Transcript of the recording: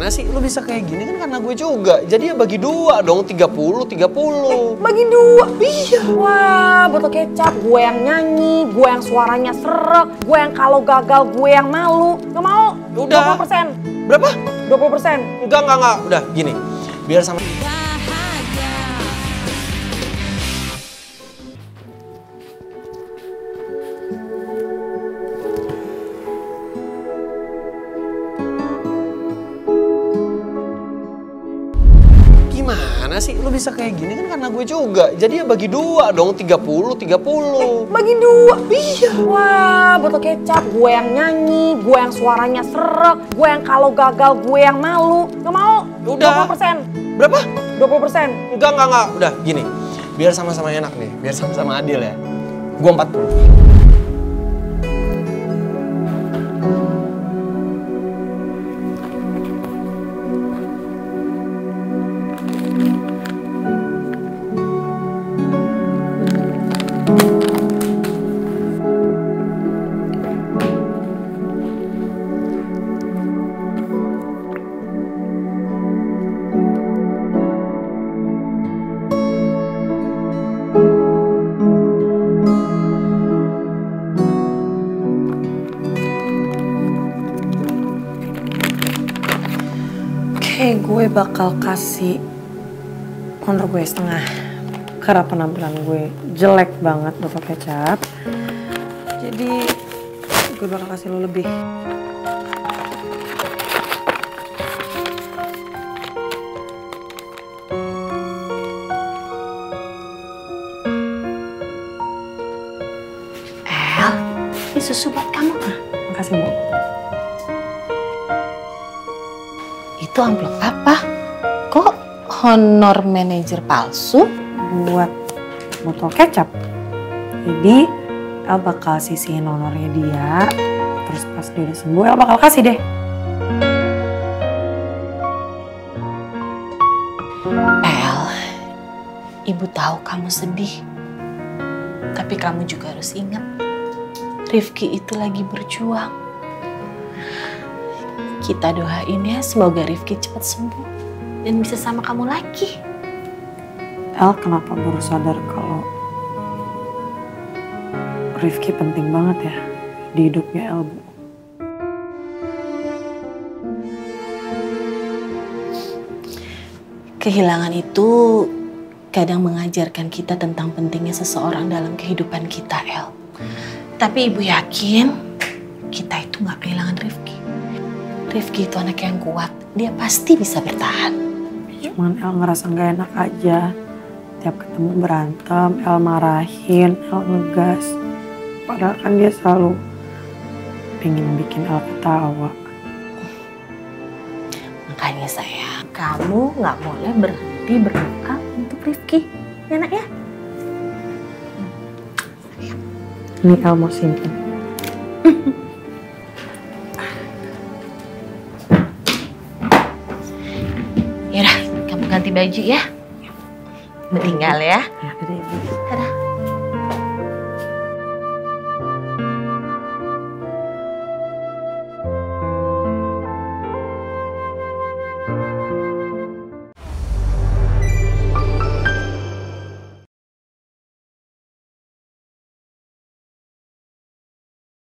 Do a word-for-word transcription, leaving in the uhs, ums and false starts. gimana sih? Lu bisa kayak gini kan karena gue juga. Jadi ya bagi dua dong, tiga puluh tiga puluh. Eh, bagi dua? Iya. Wah, botol kecap. Gue yang nyanyi, gue yang suaranya serak, gue yang kalau gagal, gue yang malu. Gak mau? Udah. dua puluh persen. Berapa? dua puluh persen. Enggak, enggak, enggak. Udah, gini. Biar sama. Sih, lu bisa kayak gini kan karena gue juga. Jadi ya bagi dua dong, tiga puluh tiga puluh. Eh, bagi dua? Iya. Wah, botol kecap. Gue yang nyanyi, gue yang suaranya serak, gue yang kalau gagal, gue yang malu. Gak mau? Udah. dua puluh persen. Berapa? dua puluh persen. Enggak, enggak, enggak. Udah, gini. Biar sama-sama enak nih. Biar sama-sama adil ya. Gue empat puluh. Oke, gue bakal kasih honor gue setengah karena penampilan gue jelek banget botol kecap. Jadi gue bakal kasih lo lebih. El, ini susu buat kamu. Makasih, Bu. Itu amplop apa? Kok honor manajer palsu? Buat botol kecap. Jadi El bakal sisihin honornya dia. Terus pas dia udah sembuh, El bakal kasih deh. El, ibu tahu kamu sedih. Tapi kamu juga harus ingat, Rifqi itu lagi berjuang. Kita doain ya, semoga Rifqi cepat sembuh dan bisa sama kamu lagi. El, kenapa baru sadar kalau Rifqi penting banget ya di hidupnya El, Bu? Kehilangan itu kadang mengajarkan kita tentang pentingnya seseorang dalam kehidupan kita, El. Tapi ibu yakin kita itu gak kehilangan Rifqi. Rifqi itu anak yang kuat, dia pasti bisa bertahan. Cuman El ngerasa gak enak aja. Tiap ketemu berantem, El marahin, El ngegas. Padahal kan dia selalu pengen bikin El ketawa. Makanya sayang, kamu gak boleh berhenti berdoa untuk Rifqi. Enak ya? Ini El mau simpen. Ganti baju ya, meninggal ya. Dadah.